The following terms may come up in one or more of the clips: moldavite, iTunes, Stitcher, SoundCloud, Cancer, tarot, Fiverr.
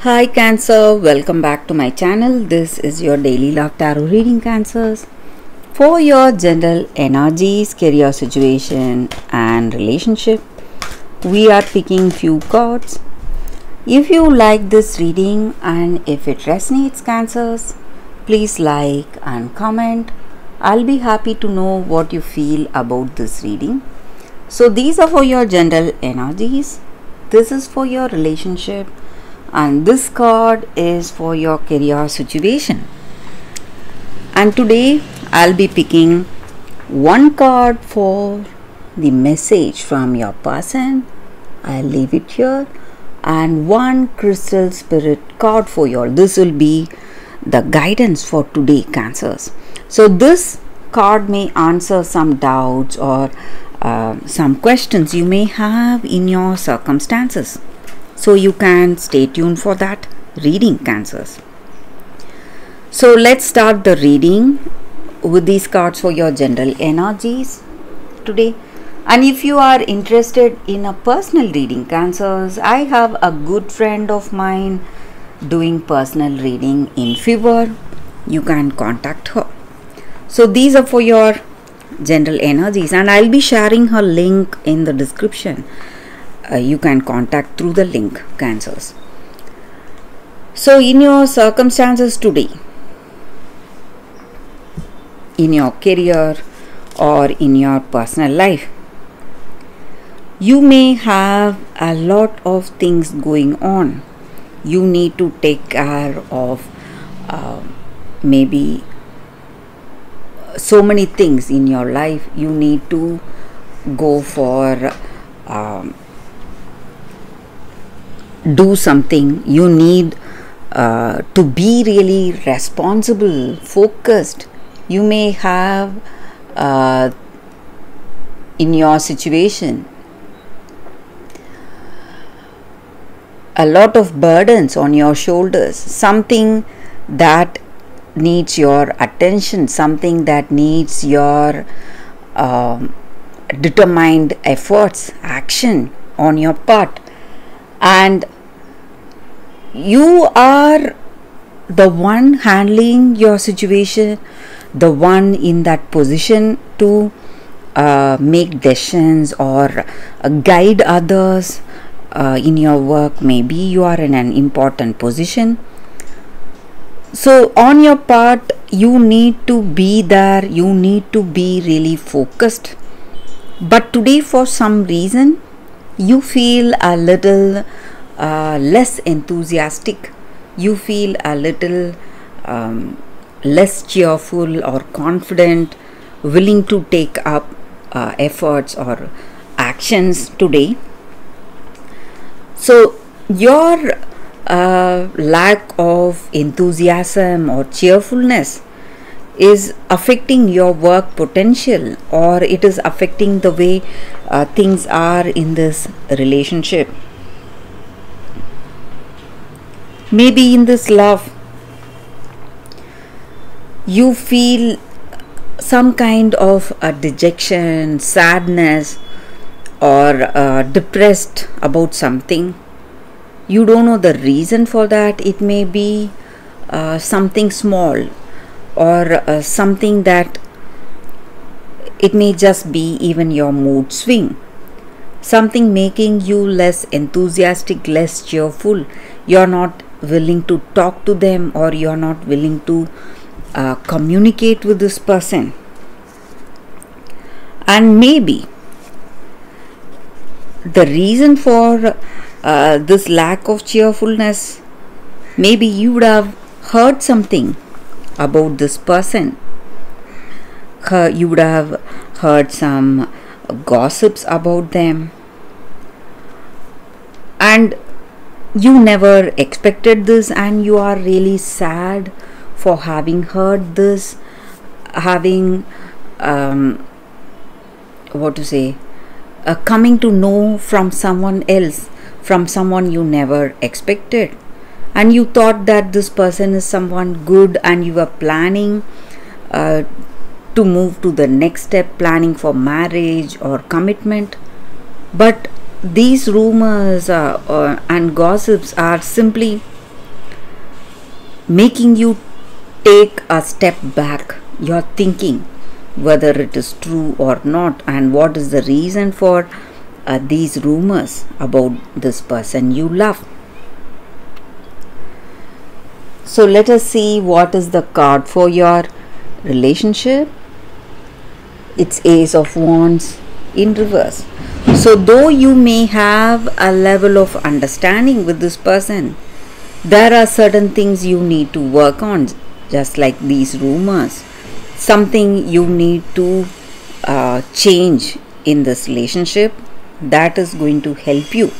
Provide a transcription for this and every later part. Hi Cancer, welcome back to my channel. This is your daily love tarot reading, Cancers. For your general energies, career situation and relationship, we are picking few cards. If you like this reading and if it resonates, Cancers, please like and comment. I'll be happy to know what you feel about this reading. So these are for your general energies. This is for your relationship. And this card is for your career situation. And today I'll be picking one card for the message from your person. I'll leave it here. And one crystal spirit card for you all. This will be the guidance for today, Cancers. So this card may answer some doubts or some questions you may have in your circumstances. So you can stay tuned for that reading, Cancers. So let's start the reading with these cards for your general energies today. And if you are interested in a personal reading, Cancers, I have a good friend of mine doing personal reading in Fiverr. You can contact her. So these are for your general energies, and I'll be sharing her link in the description. You can contact through the link, Cancers. So in your circumstances today, in your career or in your personal life, you may have a lot of things going on. You need to take care of maybe so many things in your life. You need to go for do something. You need to be really responsible, focused. You may have in your situation a lot of burdens on your shoulders, something that needs your attention, something that needs your determined efforts, action on your part. And you are the one handling your situation, the one in that position to make decisions or guide others in your work. Maybe you are in an important position. So on your part, you need to be there. You need to be really focused. But today, for some reason, you feel a little less enthusiastic. You feel a little less cheerful or confident, willing to take up efforts or actions today. So your lack of enthusiasm or cheerfulness is affecting your work potential, or it is affecting the way things are in this relationship. Maybe in this love, you feel some kind of a dejection, sadness, or depressed about something. You don't know the reason for that. It may be something small, or something that it may just be even your mood swing, something making you less enthusiastic, less cheerful. You're not willing to talk to them, or you're not willing to communicate with this person. And maybe the reason for this lack of cheerfulness, maybe you would have heard something about this person. You would have heard some gossips about them, and you never expected this, and you are really sad for having heard this, having coming to know from someone else, from someone you never expected. And you thought that this person is someone good, and you were planning to move to the next step, planning for marriage or commitment. But these rumors and gossips are simply making you take a step back. Your thinking, whether it is true or not, and what is the reason for these rumors about this person you love. So let us see what is the card for your relationship. It's Ace of Wands in reverse. So though you may have a level of understanding with this person, there are certain things you need to work on, just like these rumors. Something you need to change in this relationship that is going to help you.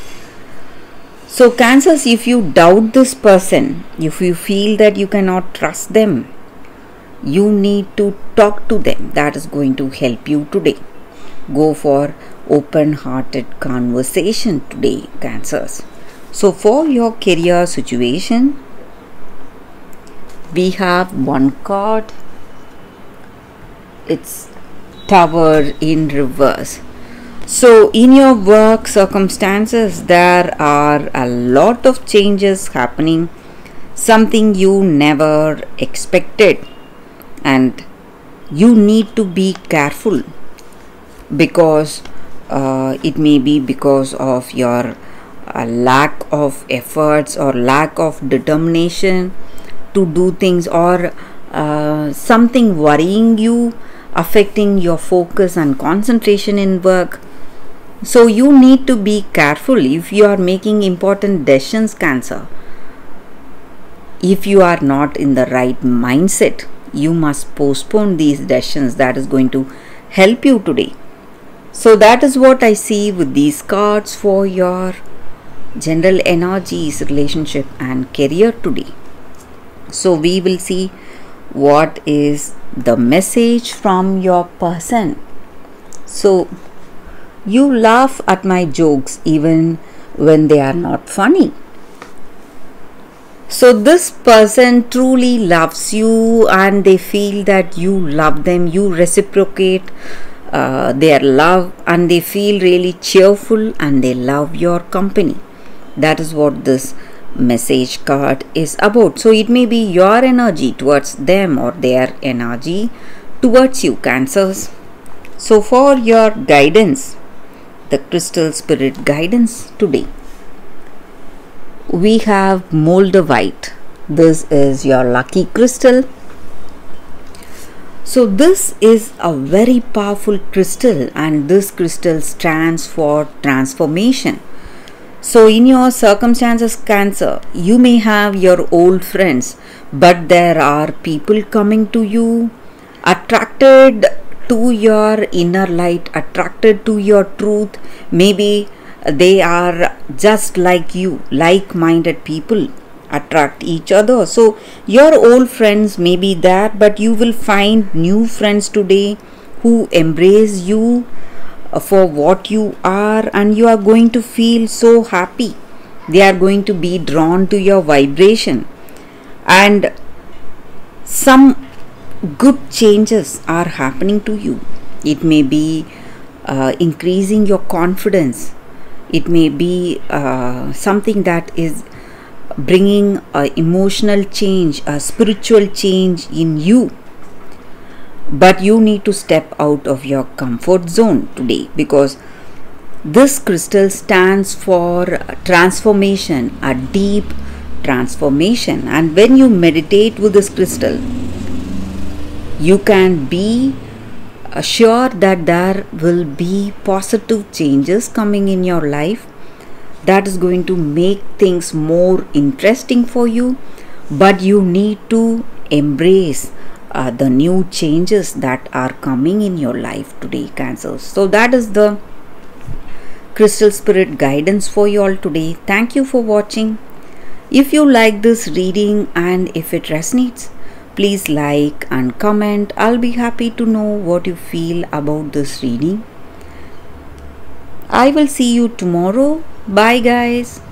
So Cancers, if you doubt this person, if you feel that you cannot trust them, you need to talk to them. That is going to help you today. Go for open-hearted conversation today, Cancers. So for your career situation, we have one card. It's Tower in reverse. So in your work circumstances, there are a lot of changes happening, something you never expected, and you need to be careful because it may be because of your lack of efforts or lack of determination to do things, or something worrying you, affecting your focus and concentration in work. So you need to be careful if you are making important decisions, Cancer. If you are not in the right mindset, you must postpone these decisions. That is going to help you today. So that is what I see with these cards for your general energies, relationship and career today. So we will see what is the message from your person. So you laugh at my jokes even when they are not funny. So this person truly loves you, and they feel that you love them. You reciprocate their love, and they feel really cheerful, and they love your company. That is what this message card is about. So it may be your energy towards them or their energy towards you, Cancers. So for your guidance, the crystal spirit guidance today, we have moldavite. This is your lucky crystal. So this is a very powerful crystal, and this crystal stands for transformation. So in your circumstances, Cancer, you may have your old friends, but there are people coming to you, attracted to your inner light, attracted to your truth. Maybe they are just like you, like-minded people attract each other. So your old friends may be there, but you will find new friends today who embrace you for what you are, and you are going to feel so happy. They are going to be drawn to your vibration, and some good changes are happening to you. It may be increasing your confidence. It may be something that is bringing emotional change, a spiritual change in you. But you need to step out of your comfort zone today, because this crystal stands for transformation, a deep transformation. And when you meditate with this crystal, you can be sure that there will be positive changes coming in your life. That is going to make things more interesting for you, but you need to embrace the new changes that are coming in your life today, Cancer. So that is the crystal spirit guidance for you all today. Thank you for watching. If you like this reading and if it resonates, please like and comment. I'll be happy to know what you feel about this reading. I will see you tomorrow. Bye guys.